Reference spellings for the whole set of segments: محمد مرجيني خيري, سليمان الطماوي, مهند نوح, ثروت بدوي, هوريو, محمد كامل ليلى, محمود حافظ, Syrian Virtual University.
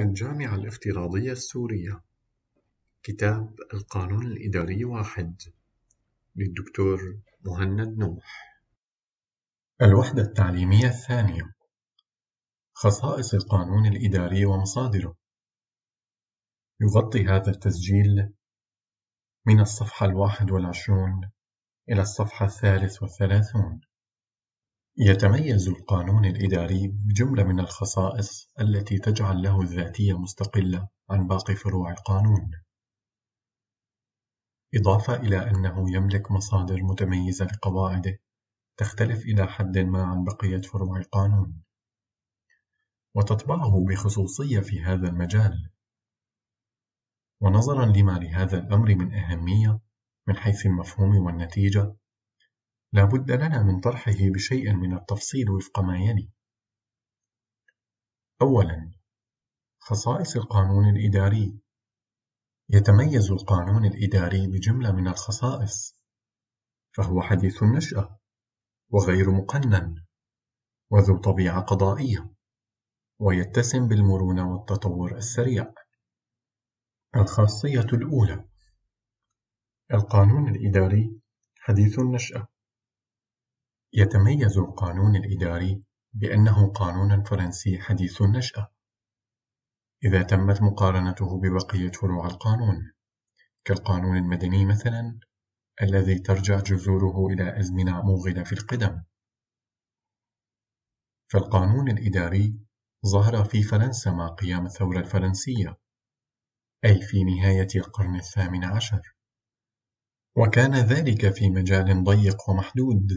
الجامعة الافتراضية السورية، كتاب القانون الإداري 1 للدكتور مهند نوح. الوحدة التعليمية 2، خصائص القانون الإداري ومصادره. يغطي هذا التسجيل من الصفحة 21 إلى الصفحة 33. يتميز القانون الإداري بجملة من الخصائص التي تجعل له ذاتية مستقلة عن باقي فروع القانون، إضافة إلى أنه يملك مصادر متميزة لقواعده تختلف إلى حد ما عن بقية فروع القانون، وتطبعه بخصوصية في هذا المجال. ونظرا لما لهذا الأمر من أهمية من حيث المفهوم والنتيجة، لا بد لنا من طرحه بشيء من التفصيل وفق ما يلي. أولا، خصائص القانون الإداري. يتميز القانون الإداري بجملة من الخصائص، فهو حديث النشأة وغير مقنن وذو طبيعة قضائية، ويتسم بالمرونة والتطور السريع. الخاصية الأولى: القانون الإداري حديث النشأة. يتميز القانون الإداري بأنه قانون فرنسي حديث النشأة إذا تمت مقارنته ببقية فروع القانون، كالقانون المدني مثلا الذي ترجع جذوره إلى أزمنة موغلة في القدم. فالقانون الإداري ظهر في فرنسا مع قيام الثورة الفرنسية، أي في نهاية القرن 18، وكان ذلك في مجال ضيق ومحدود،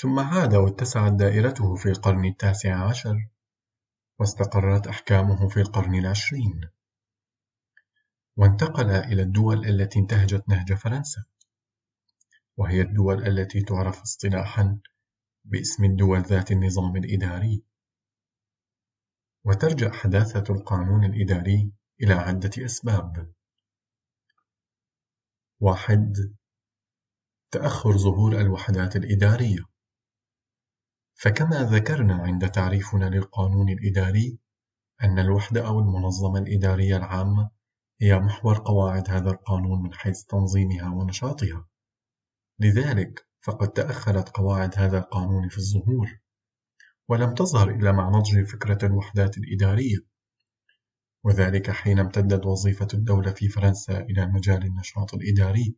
ثم عاد واتسعت دائرته في القرن 19 واستقرت أحكامه في القرن 20، وانتقل إلى الدول التي انتهجت نهج فرنسا، وهي الدول التي تعرف اصطلاحا باسم الدول ذات النظام الإداري. وترجع حداثة القانون الإداري إلى عدة أسباب. 1. تأخر ظهور الوحدات الإدارية. فكما ذكرنا عند تعريفنا للقانون الإداري أن الوحدة أو المنظمة الإدارية العامة هي محور قواعد هذا القانون من حيث تنظيمها ونشاطها، لذلك فقد تأخرت قواعد هذا القانون في الظهور، ولم تظهر إلا مع نضج فكرة الوحدات الإدارية، وذلك حين امتدت وظيفة الدولة في فرنسا إلى مجال النشاط الإداري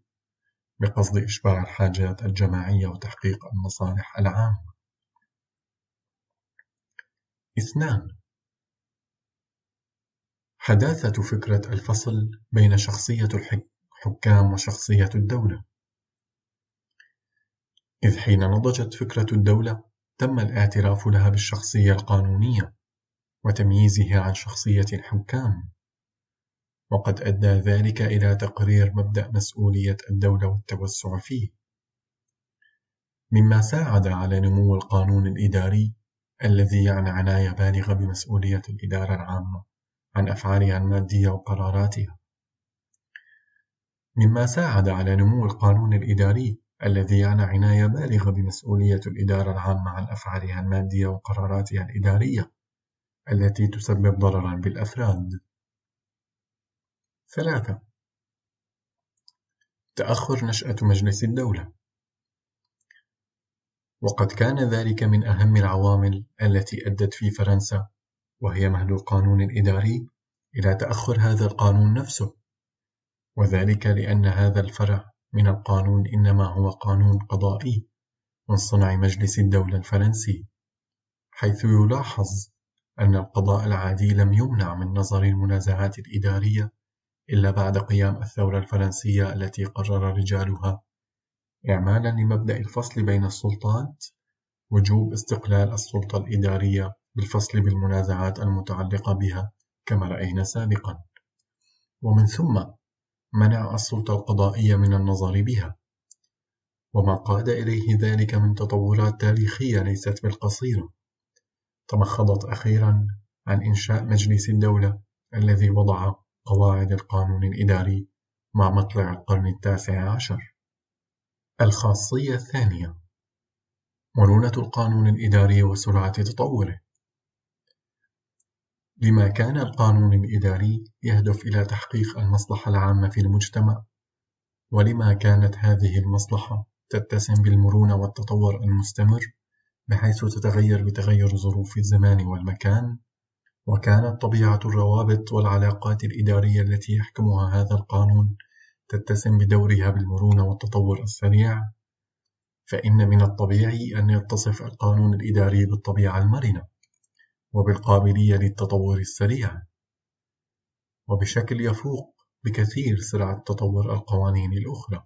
بقصد إشباع الحاجات الجماعية وتحقيق المصالح العامة. 2. حداثة فكرة الفصل بين شخصية الحكام وشخصية الدولة، إذ حين نضجت فكرة الدولة تم الاعتراف لها بالشخصية القانونية وتمييزها عن شخصية الحكام، وقد أدى ذلك إلى تقرير مبدأ مسؤولية الدولة والتوسع فيه، مما ساعد على نمو القانون الإداري الذي يعنى عناية بالغة بمسؤولية الإدارة العامة عن أفعالها المادية وقراراتها، الإدارية التي تسبب ضرراً بالأفراد. 3. تأخر نشأة مجلس الدولة. وقد كان ذلك من أهم العوامل التي أدت في فرنسا، وهي مهد القانون الإداري، إلى تأخر هذا القانون نفسه، وذلك لأن هذا الفرع من القانون إنما هو قانون قضائي من صنع مجلس الدولة الفرنسي، حيث يلاحظ أن القضاء العادي لم يمنع من نظر المنازعات الإدارية إلا بعد قيام الثورة الفرنسية التي قرر رجالها، إعمالا لمبدأ الفصل بين السلطات، وجوب استقلال السلطة الإدارية بالفصل بالمنازعات المتعلقة بها كما رأينا سابقا، ومن ثم منع السلطة القضائية من النظر بها، وما قاد إليه ذلك من تطورات تاريخية ليست بالقصيرة تمخضت أخيرا عن إنشاء مجلس الدولة الذي وضع قواعد القانون الإداري مع مطلع القرن 19. الخاصية 3: مرونة القانون الإداري وسرعة تطوره. لما كان القانون الإداري يهدف إلى تحقيق المصلحة العامة في المجتمع، ولما كانت هذه المصلحة تتسم بالمرونة والتطور المستمر بحيث تتغير بتغير ظروف الزمان والمكان، وكانت طبيعة الروابط والعلاقات الإدارية التي يحكمها هذا القانون تتسم بدورها بالمرونة والتطور السريع، فإن من الطبيعي أن يتصف القانون الإداري بالطبيعة المرنة وبالقابلية للتطور السريع، وبشكل يفوق بكثير سرعة تطور القوانين الأخرى.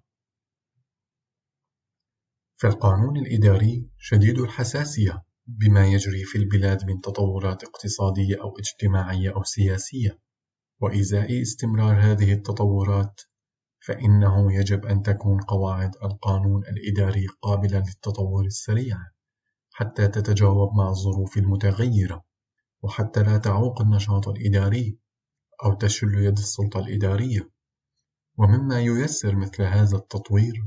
فالقانون الإداري شديد الحساسية بما يجري في البلاد من تطورات اقتصادية أو اجتماعية أو سياسية، وإزاء استمرار هذه التطورات فإنه يجب أن تكون قواعد القانون الإداري قابلة للتطور السريع حتى تتجاوب مع الظروف المتغيرة، وحتى لا تعوق النشاط الإداري أو تشل يد السلطة الإدارية. ومما ييسر مثل هذا التطوير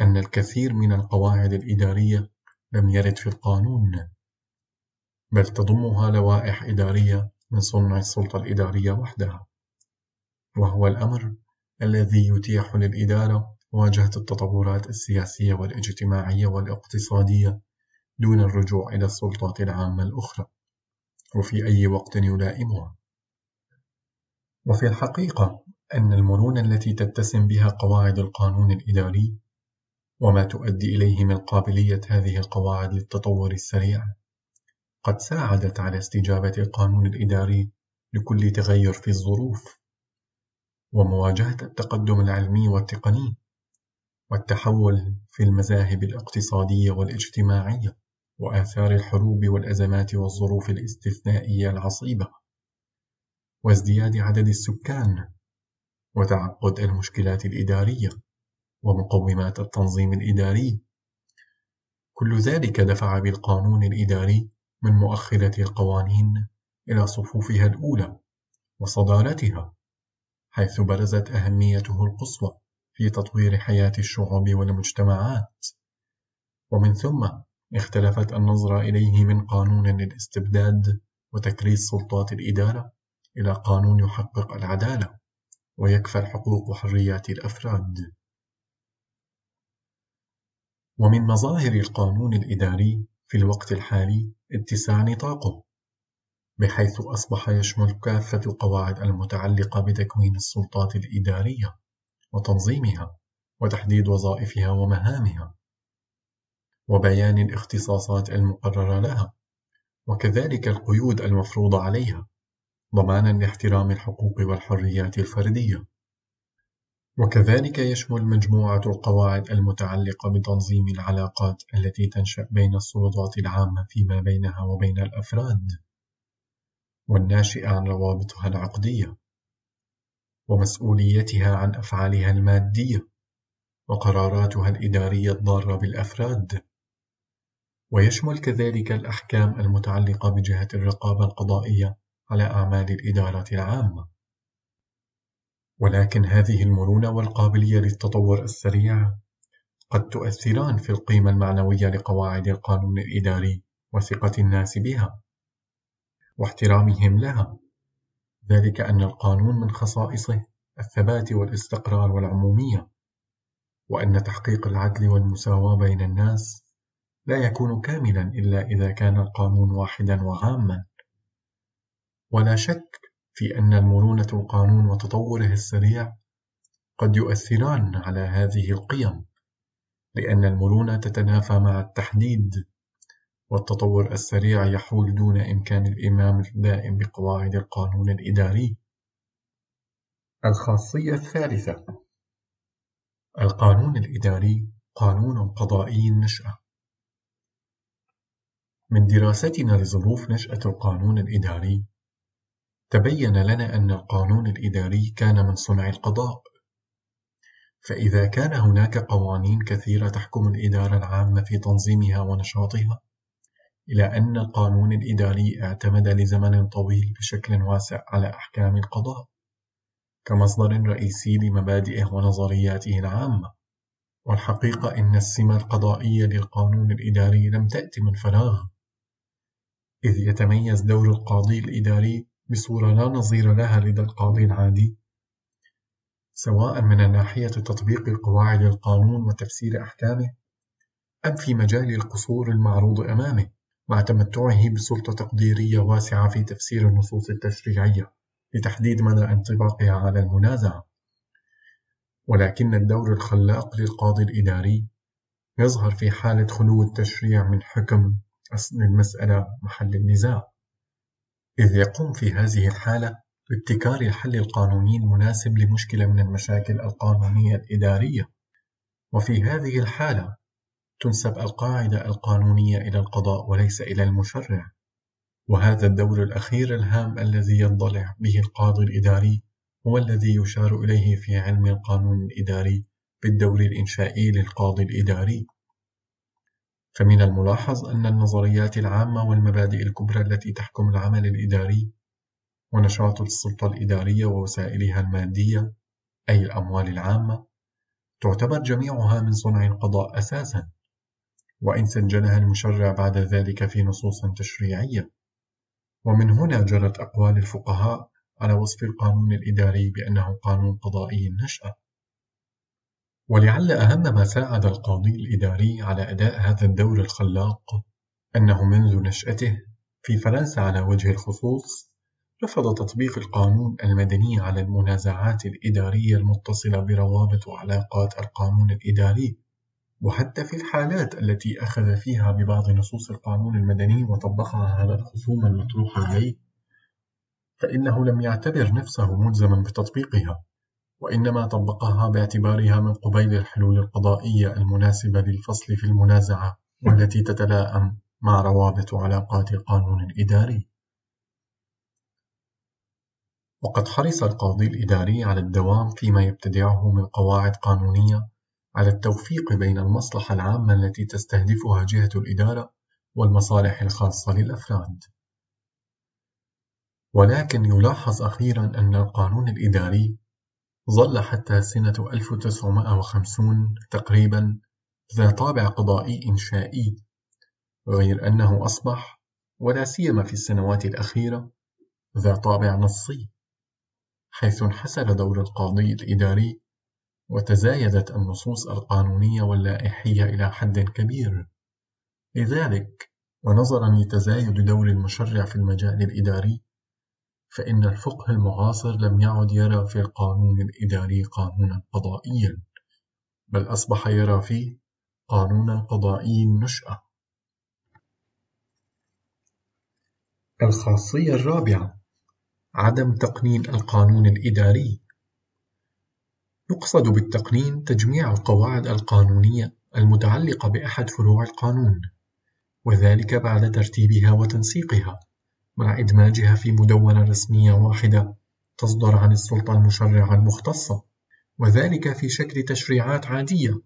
أن الكثير من القواعد الإدارية لم يرد في القانون، بل تضمها لوائح إدارية من صنع السلطة الإدارية وحدها، وهو الأمر الذي يتيح للإدارة مواجهة التطورات السياسية والاجتماعية والاقتصادية دون الرجوع إلى السلطات العامة الأخرى وفي أي وقت يلائمها. وفي الحقيقة أن المرونة التي تتسم بها قواعد القانون الإداري وما تؤدي إليه من قابلية هذه القواعد للتطور السريع قد ساعدت على استجابة القانون الإداري لكل تغير في الظروف، ومواجهة التقدم العلمي والتقني، والتحول في المذاهب الاقتصادية والاجتماعية، وآثار الحروب والأزمات والظروف الاستثنائية العصيبة، وازدياد عدد السكان، وتعقد المشكلات الإدارية، ومقومات التنظيم الإداري. كل ذلك دفع بالقانون الإداري من مؤخرة القوانين إلى صفوفها الأولى وصدارتها، حيث برزت أهميته القصوى في تطوير حياة الشعوب والمجتمعات. ومن ثم اختلفت النظرة إليه من قانون للاستبداد وتكريس سلطات الإدارة إلى قانون يحقق العدالة ويكفل حقوق وحريات الأفراد. ومن مظاهر القانون الإداري في الوقت الحالي اتساع نطاقه، بحيث أصبح يشمل كافة القواعد المتعلقة بتكوين السلطات الإدارية وتنظيمها وتحديد وظائفها ومهامها وبيان الاختصاصات المقررة لها، وكذلك القيود المفروضة عليها ضمانا لاحترام الحقوق والحريات الفردية. وكذلك يشمل مجموعة القواعد المتعلقة بتنظيم العلاقات التي تنشأ بين السلطات العامة فيما بينها وبين الأفراد والناشئة عن روابطها العقدية ومسؤوليتها عن أفعالها المادية وقراراتها الإدارية الضارة بالأفراد. ويشمل كذلك الأحكام المتعلقة بجهة الرقابة القضائية على أعمال الإدارة العامة. ولكن هذه المرونة والقابلية للتطور السريع قد تؤثران في القيمة المعنوية لقواعد القانون الإداري وثقة الناس بها واحترامهم لها، ذلك أن القانون من خصائصه الثبات والاستقرار والعمومية، وأن تحقيق العدل والمساواة بين الناس لا يكون كاملا إلا إذا كان القانون واحدا وعاما. ولا شك في أن المرونة القانون وتطوره السريع قد يؤثران على هذه القيم، لأن المرونة تتنافى مع التحديد، والتطور السريع يحول دون إمكان الإيمان الدائم بقواعد القانون الإداري. الخاصية الثالثة: القانون الإداري قانون قضائي النشأة. من دراستنا لظروف نشأة القانون الإداري تبين لنا أن القانون الإداري كان من صنع القضاء، فإذا كان هناك قوانين كثيرة تحكم الإدارة العامة في تنظيمها ونشاطها، إلى أن القانون الإداري اعتمد لزمن طويل بشكل واسع على أحكام القضاء كمصدر رئيسي لمبادئه ونظرياته العامة. والحقيقة إن السمة القضائية للقانون الإداري لم تأتي من فراغ، إذ يتميز دور القاضي الإداري بصورة لا نظير لها لدى القاضي العادي، سواء من ناحية تطبيق قواعد القانون وتفسير أحكامه، أم في مجال القصور المعروض أمامه، مع تمتعه بسلطة تقديرية واسعة في تفسير النصوص التشريعية لتحديد مدى انطباقها على المنازعة. ولكن الدور الخلاق للقاضي الإداري يظهر في حالة خلو التشريع من حكم أصل المسألة محل النزاع، إذ يقوم في هذه الحالة بابتكار الحل القانوني المناسب لمشكلة من المشاكل القانونية الإدارية. وفي هذه الحالة تنسب القاعدة القانونية إلى القضاء وليس إلى المشرع، وهذا الدور الأخير الهام الذي يضلع به القاضي الإداري هو الذي يشار إليه في علم القانون الإداري بالدور الإنشائي للقاضي الإداري. فمن الملاحظ أن النظريات العامة والمبادئ الكبرى التي تحكم العمل الإداري ونشاط السلطة الإدارية ووسائلها المادية، أي الأموال العامة، تعتبر جميعها من صنع القضاء أساساً، وإن سجلها المشرع بعد ذلك في نصوص تشريعية. ومن هنا جرت أقوال الفقهاء على وصف القانون الإداري بأنه قانون قضائي النشأة. ولعل أهم ما ساعد القاضي الإداري على أداء هذا الدور الخلاق أنه منذ نشأته في فرنسا على وجه الخصوص رفض تطبيق القانون المدني على المنازعات الإدارية المتصلة بروابط وعلاقات القانون الإداري، وحتى في الحالات التي أخذ فيها ببعض نصوص القانون المدني وطبقها على الخصوم المطروحة عليه، فإنه لم يعتبر نفسه ملزما بتطبيقها، وإنما طبقها باعتبارها من قبيل الحلول القضائية المناسبة للفصل في المنازعة والتي تتلائم مع روابط وعلاقات القانون الإداري. وقد حرص القاضي الإداري على الدوام فيما يبتدعه من قواعد قانونية على التوفيق بين المصلحة العامة التي تستهدفها جهة الإدارة والمصالح الخاصة للأفراد. ولكن يلاحظ أخيراً أن القانون الإداري ظل حتى سنة 1950 تقريباً ذا طابع قضائي إنشائي، غير أنه أصبح، ولا سيما في السنوات الأخيرة، ذا طابع نصي، حيث انحسر دور القاضي الإداري وتزايدت النصوص القانونية واللائحية إلى حد كبير. لذلك، ونظراً لتزايد دور المشرع في المجال الإداري، فإن الفقه المعاصر لم يعد يرى في القانون الإداري قانوناً قضائياً، بل أصبح يرى فيه قانوناً قضائي النشأة. الخاصية الرابعة: عدم تقنين القانون الإداري. يقصد بالتقنين تجميع القواعد القانونية المتعلقة بأحد فروع القانون، وذلك بعد ترتيبها وتنسيقها مع إدماجها في مدونة رسمية واحدة تصدر عن السلطة المشرعة المختصة، وذلك في شكل تشريعات عادية.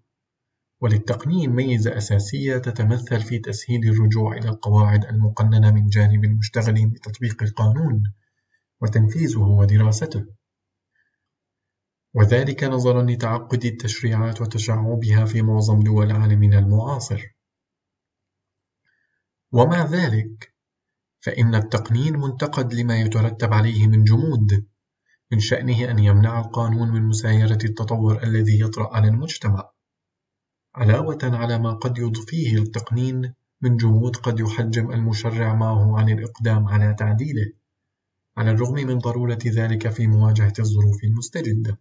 وللتقنين ميزة أساسية تتمثل في تسهيل الرجوع إلى القواعد المقننة من جانب المشتغل بتطبيق القانون وتنفيذه ودراسته، وذلك نظراً لتعقد التشريعات وتشعبها في معظم دول عالمنا المعاصر. ومع ذلك، فإن التقنين منتقد لما يترتب عليه من جمود، من شأنه أن يمنع القانون من مسايرة التطور الذي يطرأ على المجتمع، علاوة على ما قد يضفيه التقنين من جمود قد يحجم المشرع معه عن الإقدام على تعديله، على الرغم من ضرورة ذلك في مواجهة الظروف المستجدة.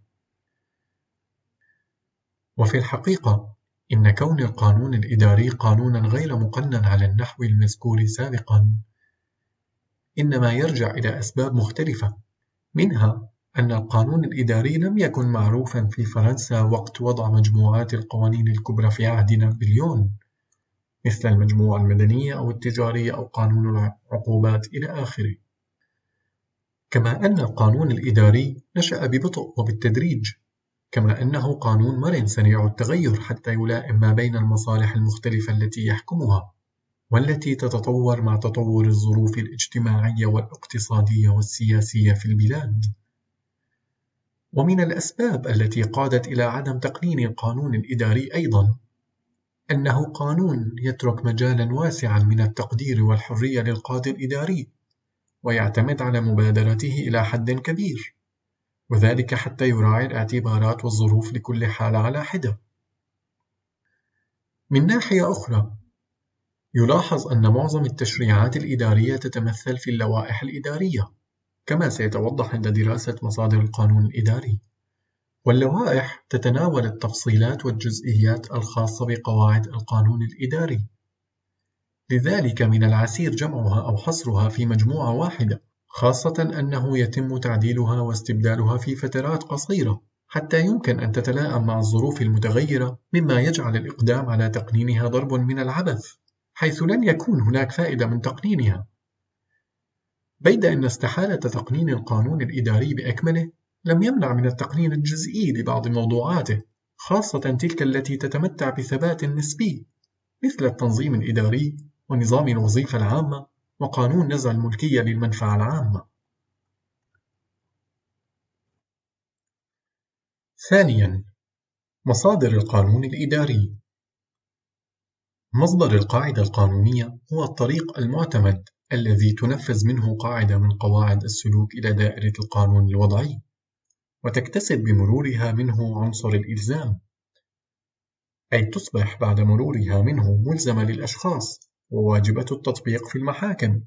وفي الحقيقة، إن كون القانون الإداري قانوناً غير مقنن على النحو المذكور سابقاً إنما يرجع إلى أسباب مختلفة، منها أن القانون الإداري لم يكن معروفاً في فرنسا وقت وضع مجموعات القوانين الكبرى في عهد نابليون، مثل المجموعة المدنية أو التجارية أو قانون العقوبات إلى آخره. كما أن القانون الإداري نشأ ببطء وبالتدريج، كما أنه قانون مرن سريع التغير حتى يلائم ما بين المصالح المختلفة التي يحكمها، والتي تتطور مع تطور الظروف الاجتماعية والاقتصادية والسياسية في البلاد. ومن الأسباب التي قادت إلى عدم تقنين القانون الإداري أيضاً أنه قانون يترك مجالاً واسعاً من التقدير والحرية للقاضي الإداري، ويعتمد على مبادرته إلى حد كبير، وذلك حتى يراعي الاعتبارات والظروف لكل حالة على حدة. من ناحية أخرى، يلاحظ أن معظم التشريعات الإدارية تتمثل في اللوائح الإدارية، كما سيتوضح عند دراسة مصادر القانون الإداري، واللوائح تتناول التفصيلات والجزئيات الخاصة بقواعد القانون الإداري، لذلك من العسير جمعها أو حصرها في مجموعة واحدة، خاصة أنه يتم تعديلها واستبدالها في فترات قصيرة، حتى يمكن أن تتلائم مع الظروف المتغيرة، مما يجعل الإقدام على تقنينها ضرب من العبث، حيث لن يكون هناك فائدة من تقنينها. بيد أن استحالة تقنين القانون الإداري بأكمله لم يمنع من التقنين الجزئي لبعض موضوعاته، خاصة تلك التي تتمتع بثبات نسبي، مثل التنظيم الإداري ونظام الوظيفة العامة وقانون نزع الملكية للمنفعة العامة. ثانياً، مصادر القانون الإداري. مصدر القاعدة القانونية هو الطريق المعتمد الذي تنفذ منه قاعدة من قواعد السلوك إلى دائرة القانون الوضعي، وتكتسب بمرورها منه عنصر الإلزام، أي تصبح بعد مرورها منه ملزمة للأشخاص وواجبة التطبيق في المحاكم.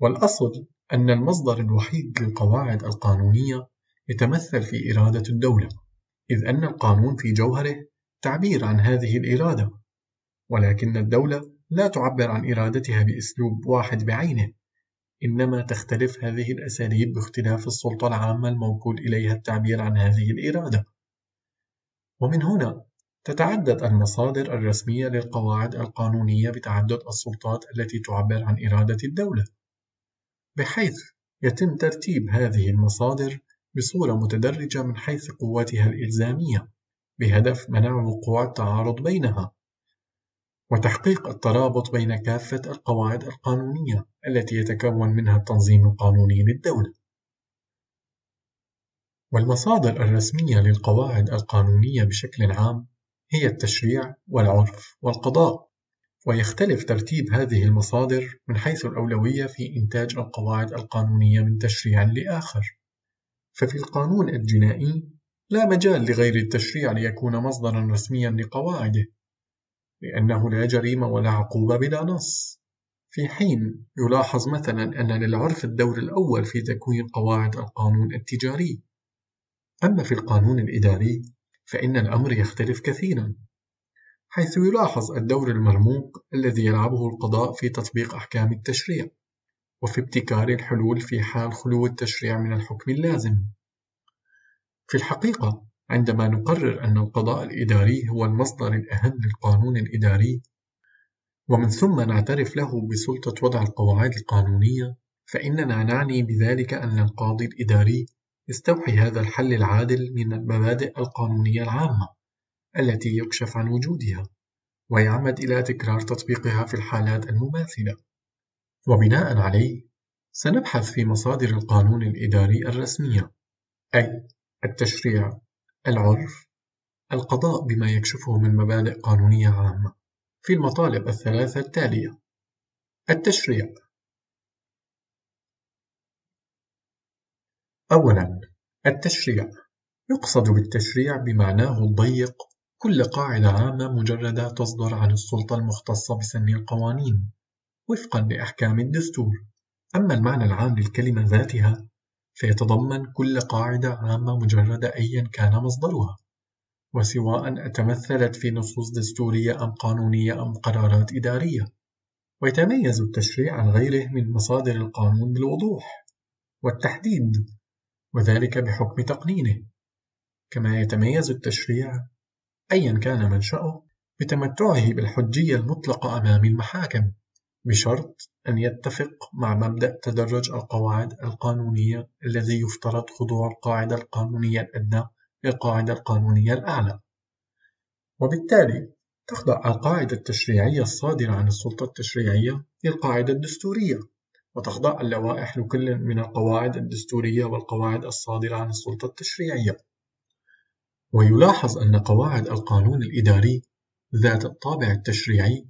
والأصل أن المصدر الوحيد للقواعد القانونية يتمثل في إرادة الدولة، إذ أن القانون في جوهره تعبير عن هذه الإرادة، ولكن الدولة لا تعبر عن إرادتها بأسلوب واحد بعينه، إنما تختلف هذه الأساليب باختلاف السلطة العامة الموكول إليها التعبير عن هذه الإرادة. ومن هنا تتعدد المصادر الرسمية للقواعد القانونية بتعدد السلطات التي تعبر عن إرادة الدولة، بحيث يتم ترتيب هذه المصادر بصورة متدرجة من حيث قوتها الإلزامية، بهدف منع وقوع التعارض بينها، وتحقيق الترابط بين كافة القواعد القانونية التي يتكون منها التنظيم القانوني للدولة. والمصادر الرسمية للقواعد القانونية بشكل عام هي التشريع والعرف والقضاء، ويختلف ترتيب هذه المصادر من حيث الأولوية في إنتاج القواعد القانونية من تشريع لآخر، ففي القانون الجنائي لا مجال لغير التشريع ليكون مصدرا رسميا لقواعده، لأنه لا جريمة ولا عقوبة بلا نص، في حين يلاحظ مثلا أن للعرف الدور الأول في تكوين قواعد القانون التجاري. أما في القانون الإداري فإن الأمر يختلف كثيرا، حيث يلاحظ الدور المرموق الذي يلعبه القضاء في تطبيق أحكام التشريع، وفي ابتكار الحلول في حال خلو التشريع من الحكم اللازم. في الحقيقة عندما نقرر أن القضاء الإداري هو المصدر الأهم للقانون الإداري، ومن ثم نعترف له بسلطة وضع القواعد القانونية، فإننا نعني بذلك أن القاضي الإداري يستوحي هذا الحل العادل من المبادئ القانونية العامة التي يكشف عن وجودها، ويعمد إلى تكرار تطبيقها في الحالات المماثلة. وبناء عليه سنبحث في مصادر القانون الإداري الرسمية، أي التشريع، العرف، القضاء بما يكشفه من مبادئ قانونية عامة، في المطالب الثلاثة التالية. التشريع: أولاً، التشريع يقصد بالتشريع بمعناه الضيق كل قاعدة عامة مجردة تصدر عن السلطة المختصة بسن القوانين وفقاً لأحكام الدستور. أما المعنى العام للكلمة ذاتها فيتضمن كل قاعدة عامة مجردة أياً كان مصدرها، وسواء تمثلت في نصوص دستورية أم قانونية أم قرارات إدارية. ويتميز التشريع عن غيره من مصادر القانون بالوضوح والتحديد، وذلك بحكم تقنينه، كما يتميز التشريع أياً كان منشأه بتمتعه بالحجية المطلقة أمام المحاكم، بشرط أن يتفق مع مبدأ تدرج القواعد القانونية الذي يفترض خضوع القاعدة القانونية الأدنى للقاعدة القانونية الأعلى، وبالتالي تخضع القاعدة التشريعية الصادرة عن السلطة التشريعية للقاعدة الدستورية، وتخضع اللوائح لكل من القواعد الدستورية والقواعد الصادرة عن السلطة التشريعية. ويلاحظ أن قواعد القانون الإداري ذات الطابع التشريعي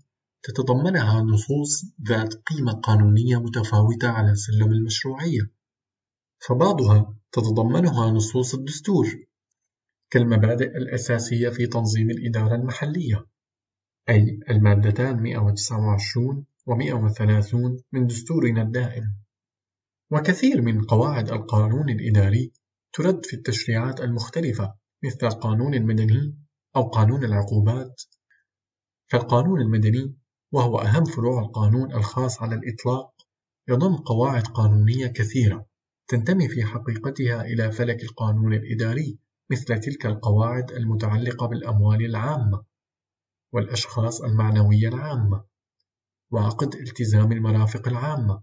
تتضمنها نصوص ذات قيمة قانونية متفاوتة على سلم المشروعية، فبعضها تتضمنها نصوص الدستور كالمبادئ الأساسية في تنظيم الإدارة المحلية، أي المادتان 129 و130 من دستورنا الدائم، وكثير من قواعد القانون الإداري ترد في التشريعات المختلفة مثل القانون المدني أو قانون العقوبات. فالقانون المدني، وهو أهم فروع القانون الخاص على الإطلاق، يضم قواعد قانونية كثيرة تنتمي في حقيقتها إلى فلك القانون الإداري، مثل تلك القواعد المتعلقة بالأموال العامة والأشخاص المعنوية العامة وعقد التزام المرافق العامة.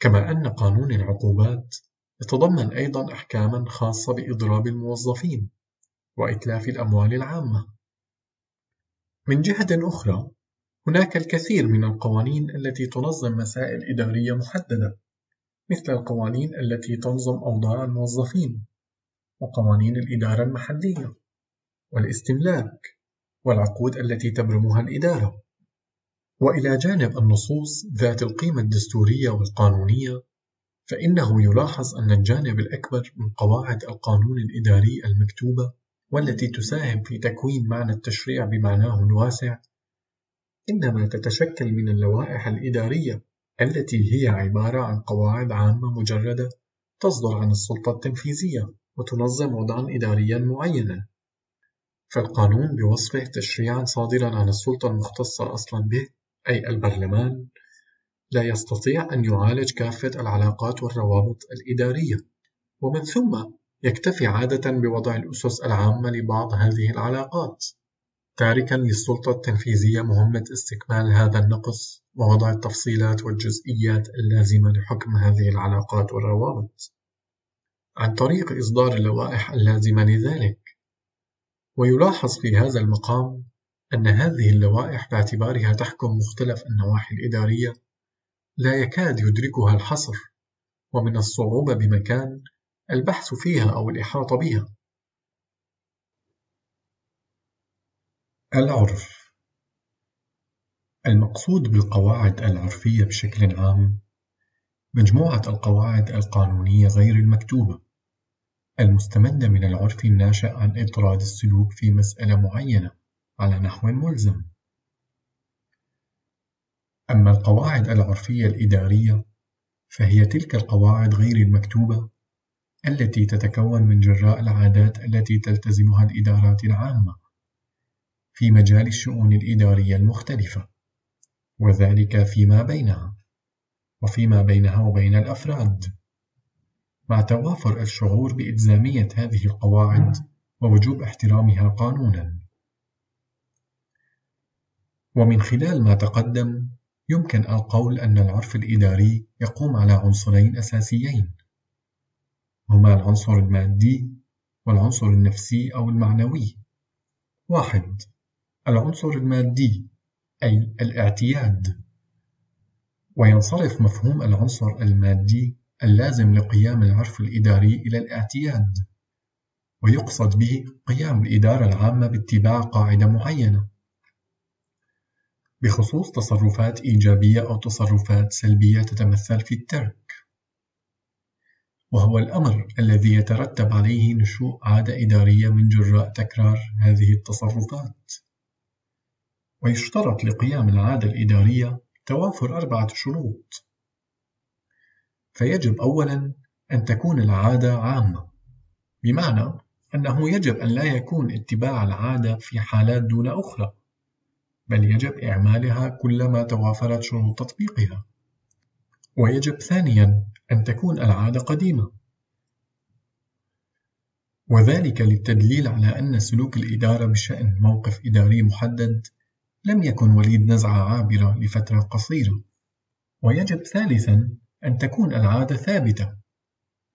كما أن قانون العقوبات يتضمن أيضا أحكاما خاصة بإضراب الموظفين وإتلاف الأموال العامة. من جهة أخرى، هناك الكثير من القوانين التي تنظم مسائل إدارية محددة، مثل القوانين التي تنظم أوضاع الموظفين وقوانين الإدارة المحلية والاستملاك والعقود التي تبرمها الإدارة. وإلى جانب النصوص ذات القيمة الدستورية والقانونية، فإنه يلاحظ أن الجانب الأكبر من قواعد القانون الإداري المكتوبة والتي تساهم في تكوين معنى التشريع بمعناه الواسع، إنما تتشكل من اللوائح الإدارية التي هي عبارة عن قواعد عامة مجردة تصدر عن السلطة التنفيذية وتنظم وضعا إداريا معينا. فالقانون بوصفه تشريعا صادرا عن السلطة المختصة أصلا به، أي البرلمان، لا يستطيع أن يعالج كافة العلاقات والروابط الإدارية، ومن ثم يكتفي عادة بوضع الأسس العامة لبعض هذه العلاقات، تاركا للسلطة التنفيذية مهمة استكمال هذا النقص ووضع التفصيلات والجزئيات اللازمة لحكم هذه العلاقات والروابط عن طريق إصدار اللوائح اللازمة لذلك. ويلاحظ في هذا المقام أن هذه اللوائح باعتبارها تحكم مختلف النواحي الإدارية لا يكاد يدركها الحصر، ومن الصعوبة بمكان البحث فيها أو الإحاطة بها. العرف. المقصود بالقواعد العرفية بشكل عام مجموعة القواعد القانونية غير المكتوبة المستمدة من العرف الناشئ عن إطراد السلوك في مسألة معينة على نحو ملزم. أما القواعد العرفية الإدارية فهي تلك القواعد غير المكتوبة التي تتكون من جراء العادات التي تلتزمها الإدارات العامة في مجال الشؤون الإدارية المختلفة، وذلك فيما بينها وبين الأفراد، مع توافر الشعور بإلزامية هذه القواعد ووجوب احترامها قانوناً. ومن خلال ما تقدم يمكن القول أن العرف الإداري يقوم على عنصرين أساسيين، هما العنصر المادي والعنصر النفسي أو المعنوي. 1. العنصر المادي، أي الاعتياد، وينصرف مفهوم العنصر المادي اللازم لقيام العرف الإداري إلى الاعتياد، ويقصد به قيام الإدارة العامة باتباع قاعدة معينة بخصوص تصرفات إيجابية أو تصرفات سلبية تتمثل في الترك، وهو الأمر الذي يترتب عليه نشوء عادة إدارية من جراء تكرار هذه التصرفات. ويشترط لقيام العادة الإدارية توافر 4 شروط، فيجب أولا أن تكون العادة عامة، بمعنى أنه يجب أن لا يكون اتباع العادة في حالات دون أخرى، بل يجب إعمالها كلما توافرت شروط تطبيقها. ويجب ثانيا أن تكون العادة قديمة، وذلك للتدليل على أن سلوك الإدارة بشأن موقف إداري محدد لم يكن وليد نزعة عابرة لفترة قصيرة. ويجب ثالثا أن تكون العادة ثابتة،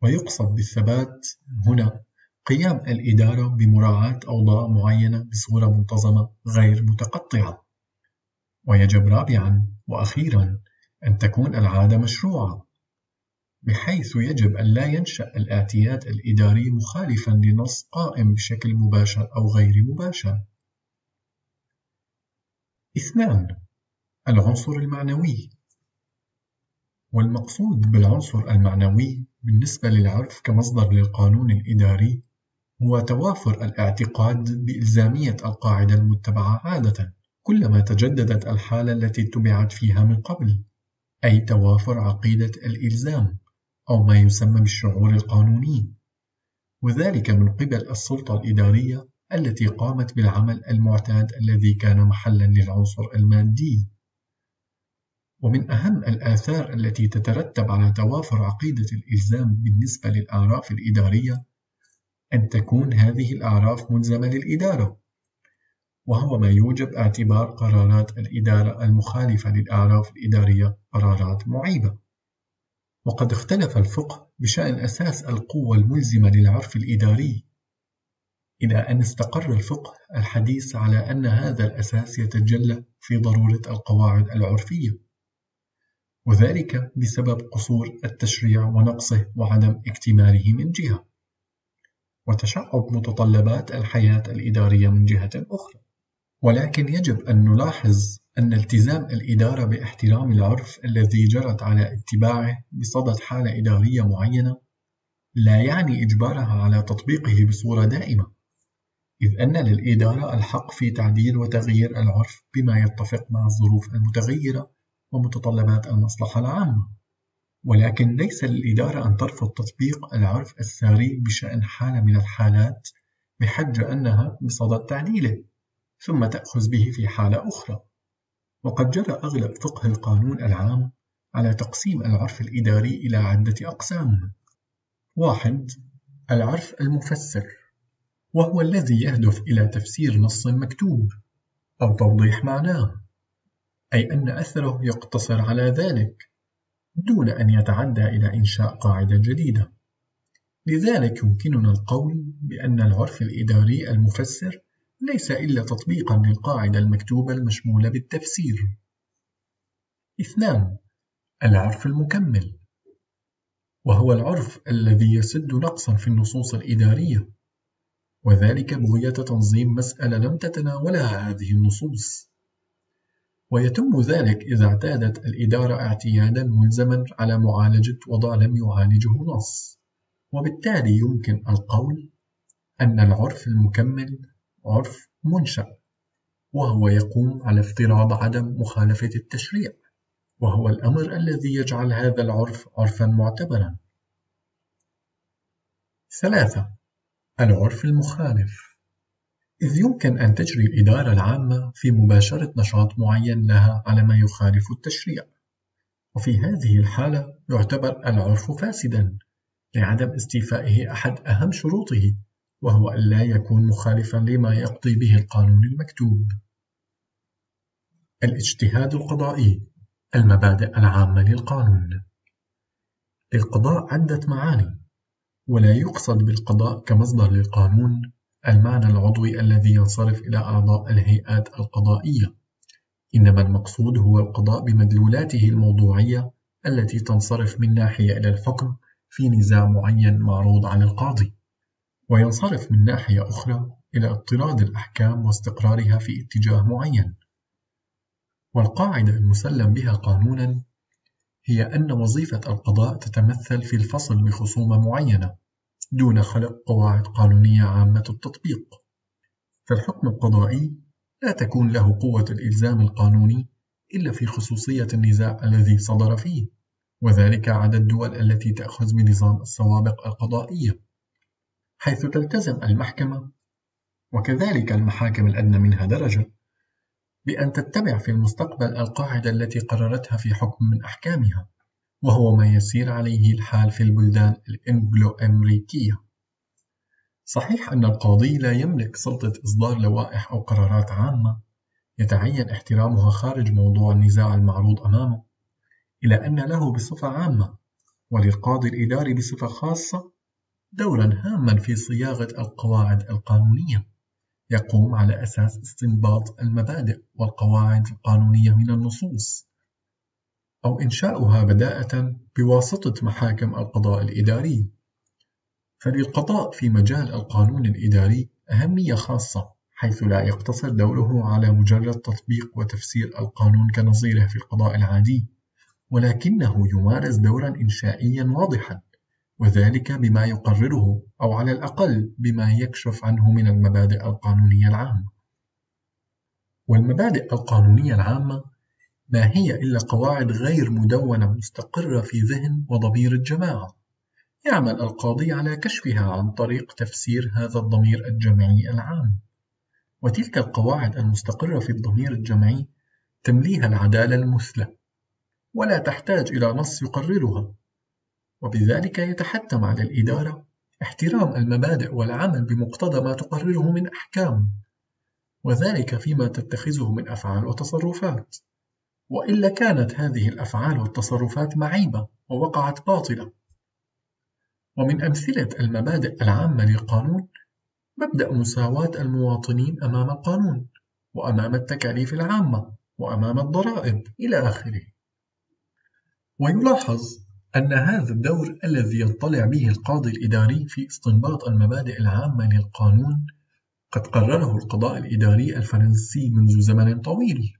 ويقصد بالثبات هنا قيام الإدارة بمراعاة أوضاع معينة بصورة منتظمة غير متقطعة. ويجب رابعا وأخيرا أن تكون العادة مشروعة، بحيث يجب أن لا ينشأ الاعتياد الإداري مخالفا لنص قائم بشكل مباشر أو غير مباشر. 2. العنصر المعنوي. والمقصود بالعنصر المعنوي بالنسبة للعرف كمصدر للقانون الإداري هو توافر الاعتقاد بإلزامية القاعدة المتبعة عادة كلما تجددت الحالة التي اتبعت فيها من قبل، أي توافر عقيدة الإلزام أو ما يسمى بالشعور القانوني، وذلك من قبل السلطة الإدارية التي قامت بالعمل المعتاد الذي كان محلا للعنصر المادي. ومن أهم الآثار التي تترتب على توافر عقيدة الإلزام بالنسبة للأعراف الإدارية أن تكون هذه الأعراف ملزمة للإدارة، وهو ما يوجب اعتبار قرارات الإدارة المخالفة للأعراف الإدارية قرارات معيبة. وقد اختلف الفقه بشأن أساس القوة الملزمة للعرف الإداري، إلى أن استقر الفقه الحديث على أن هذا الأساس يتجلى في ضرورة القواعد العرفية، وذلك بسبب قصور التشريع ونقصه وعدم اكتماله من جهة، وتشعب متطلبات الحياة الإدارية من جهة أخرى. ولكن يجب أن نلاحظ أن التزام الإدارة باحترام العرف الذي جرت على اتباعه بصدد حالة إدارية معينة لا يعني إجبارها على تطبيقه بصورة دائمة، إذ أن للإدارة الحق في تعديل وتغيير العرف بما يتفق مع الظروف المتغيرة ومتطلبات المصلحة العامة، ولكن ليس للإدارة أن ترفض تطبيق العرف الساري بشأن حالة من الحالات بحجة أنها بصدد تعديله ثم تأخذ به في حالة أخرى. وقد جرى أغلب فقه القانون العام على تقسيم العرف الإداري إلى عدة أقسام. 1. العرف المفسر، وهو الذي يهدف إلى تفسير نص مكتوب أو توضيح معناه، أي أن أثره يقتصر على ذلك دون أن يتعدى إلى إنشاء قاعدة جديدة. لذلك يمكننا القول بأن العرف الإداري المفسر ليس إلا تطبيقا للقاعدة المكتوبة المشمولة بالتفسير. 2. العرف المكمل، وهو العرف الذي يسد نقصا في النصوص الإدارية، وذلك بغية تنظيم مسألة لم تتناولها هذه النصوص، ويتم ذلك إذا اعتادت الإدارة اعتيادا ملزما على معالجة وضع لم يعالجه نص. وبالتالي يمكن القول أن العرف المكمل عرف منشأ، وهو يقوم على افتراض عدم مخالفة التشريع، وهو الأمر الذي يجعل هذا العرف عرفا معتبرا. 3. العرف المخالف، إذ يمكن أن تجري الإدارة العامة في مباشرة نشاط معين لها على ما يخالف التشريع، وفي هذه الحالة يعتبر العرف فاسدا لعدم استيفائه أحد أهم شروطه، وهو ألا يكون مخالفا لما يقضي به القانون المكتوب. الاجتهاد القضائي، المبادئ العامة للقانون. للقضاء عدة معاني، ولا يقصد بالقضاء كمصدر للقانون المعنى العضوي الذي ينصرف إلى أعضاء الهيئات القضائية، إنما المقصود هو القضاء بمدلولاته الموضوعية التي تنصرف من ناحية إلى الحكم في نزاع معين معروض على القاضي، وينصرف من ناحية أخرى إلى اضطراد الأحكام واستقرارها في اتجاه معين. والقاعدة المسلم بها قانونا هي أن وظيفة القضاء تتمثل في الفصل بخصومة معينة دون خلق قواعد قانونية عامة التطبيق، فالحكم القضائي لا تكون له قوة الإلزام القانوني إلا في خصوصية النزاع الذي صدر فيه، وذلك عدا الدول التي تأخذ بنظام السوابق القضائية، حيث تلتزم المحكمة وكذلك المحاكم الأدنى منها درجة بأن تتبع في المستقبل القاعدة التي قررتها في حكم من أحكامها، وهو ما يسير عليه الحال في البلدان الإنجلو أمريكية. صحيح أن القاضي لا يملك سلطة إصدار لوائح أو قرارات عامة يتعين احترامها خارج موضوع النزاع المعروض أمامه، إلا أن له بصفة عامة وللقاضي الإداري بصفة خاصة دورا هاما في صياغة القواعد القانونية، يقوم على أساس استنباط المبادئ والقواعد القانونية من النصوص أو إنشاؤها بداءة بواسطة محاكم القضاء الإداري. فللقضاء في مجال القانون الإداري أهمية خاصة، حيث لا يقتصر دوره على مجرد تطبيق وتفسير القانون كنظيره في القضاء العادي، ولكنه يمارس دورا إنشائيا واضحا، وذلك بما يقرره أو على الأقل بما يكشف عنه من المبادئ القانونية العامة. والمبادئ القانونية العامة ما هي إلا قواعد غير مدونة مستقرة في ذهن وضمير الجماعة، يعمل القاضي على كشفها عن طريق تفسير هذا الضمير الجمعي العام. وتلك القواعد المستقرة في الضمير الجمعي تمليها العدالة المثلى، ولا تحتاج إلى نص يقررها، وبذلك يتحتم على الإدارة احترام المبادئ والعمل بمقتضى ما تقرره من أحكام، وذلك فيما تتخذه من أفعال وتصرفات، وإلا كانت هذه الأفعال والتصرفات معيبة ووقعت باطلة. ومن أمثلة المبادئ العامة للقانون مبدأ مساواة المواطنين أمام القانون، وأمام التكاليف العامة، وأمام الضرائب، إلى آخره. ويلاحظ أن هذا الدور الذي يطلع به القاضي الإداري في استنباط المبادئ العامة للقانون قد قرره القضاء الإداري الفرنسي منذ زمن طويل.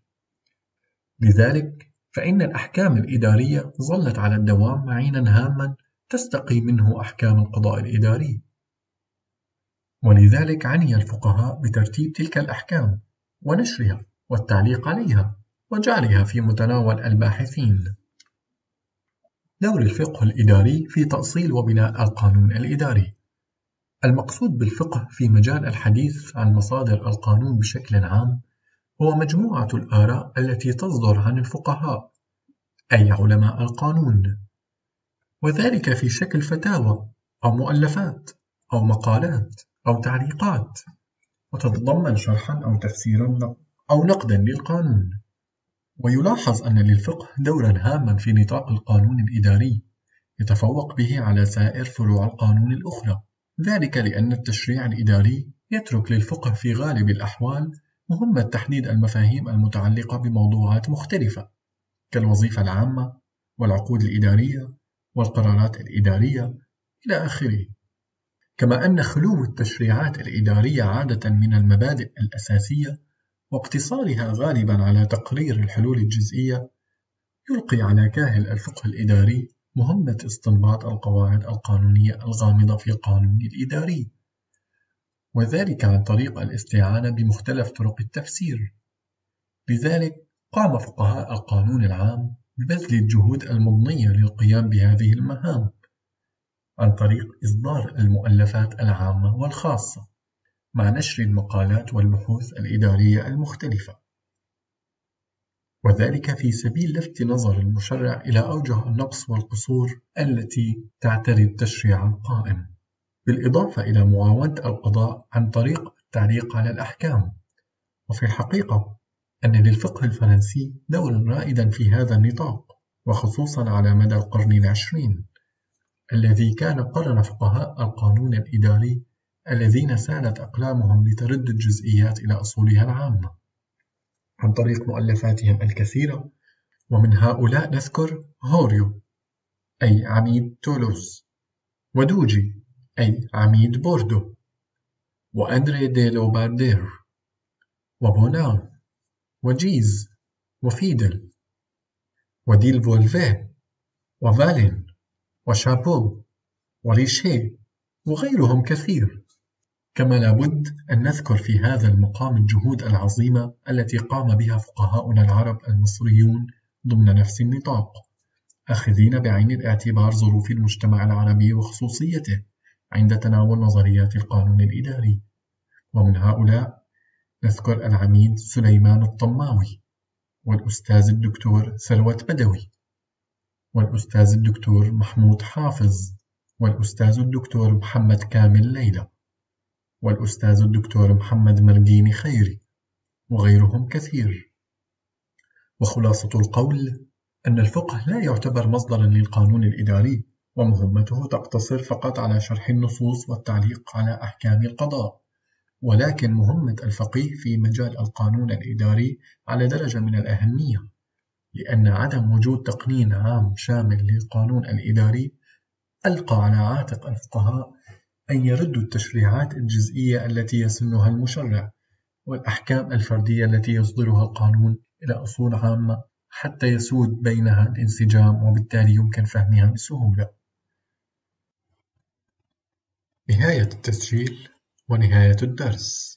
لذلك فإن الأحكام الإدارية ظلت على الدوام معينا هاما تستقي منه أحكام القضاء الإداري، ولذلك عني الفقهاء بترتيب تلك الأحكام ونشرها والتعليق عليها وجعلها في متناول الباحثين. دور الفقه الإداري في تأصيل وبناء القانون الإداري. المقصود بالفقه في مجال الحديث عن مصادر القانون بشكل عام هو مجموعة الآراء التي تصدر عن الفقهاء، أي علماء القانون، وذلك في شكل فتاوى أو مؤلفات أو مقالات أو تعليقات، وتتضمن شرحا أو تفسيرا أو نقدا للقانون. ويلاحظ أن للفقه دورا هاما في نطاق القانون الإداري يتفوق به على سائر فروع القانون الأخرى، ذلك لأن التشريع الإداري يترك للفقه في غالب الأحوال مهمة تحديد المفاهيم المتعلقة بموضوعات مختلفة كالوظيفة العامة والعقود الإدارية والقرارات الإدارية إلى آخره. كما أن خلو التشريعات الإدارية عادة من المبادئ الأساسية واقتصارها غالبا على تقرير الحلول الجزئية يلقي على كاهل الفقه الإداري مهمة استنباط القواعد القانونية الغامضة في القانون الإداري، وذلك عن طريق الاستعانة بمختلف طرق التفسير. لذلك قام فقهاء القانون العام ببذل الجهود المضنية للقيام بهذه المهام عن طريق إصدار المؤلفات العامة والخاصة مع نشر المقالات والبحوث الإدارية المختلفة، وذلك في سبيل لفت نظر المشرع إلى أوجه النقص والقصور التي تعتري التشريع القائم، بالإضافة إلى معاونة القضاء عن طريق التعليق على الأحكام. وفي الحقيقة أن للفقه الفرنسي دور رائدا في هذا النطاق، وخصوصا على مدى القرن العشرين الذي كان قرن فقهاء القانون الإداري الذين سالت أقلامهم لترد الجزئيات إلى أصولها العامة عن طريق مؤلفاتهم الكثيرة. ومن هؤلاء نذكر هوريو أي عميد تولوز، ودوجي أي عميد بوردو، وأندري دي لوباردير، وبونار، وجيز، وفيدل، وديل فولفي، وفالين، وشابو، وريشيه، وغيرهم كثير. كما لابد أن نذكر في هذا المقام الجهود العظيمة التي قام بها فقهاؤنا العرب المصريون ضمن نفس النطاق، أخذين بعين الاعتبار ظروف المجتمع العربي وخصوصيته عند تناول نظريات القانون الإداري. ومن هؤلاء نذكر العميد سليمان الطماوي، والأستاذ الدكتور ثروت بدوي، والأستاذ الدكتور محمود حافظ، والأستاذ الدكتور محمد كامل ليلى، والأستاذ الدكتور محمد مرجيني خيري، وغيرهم كثير. وخلاصة القول أن الفقه لا يعتبر مصدرا للقانون الإداري، ومهمته تقتصر فقط على شرح النصوص والتعليق على أحكام القضاء، ولكن مهمة الفقيه في مجال القانون الإداري على درجة من الأهمية، لأن عدم وجود تقنين عام شامل للقانون الإداري ألقى على عاتق الفقهاء أن يردوا التشريعات الجزئية التي يسنها المشرع والأحكام الفردية التي يصدرها القانون إلى أصول عامة حتى يسود بينها الانسجام، وبالتالي يمكن فهمها بسهولة. نهاية التسجيل ونهاية الدرس.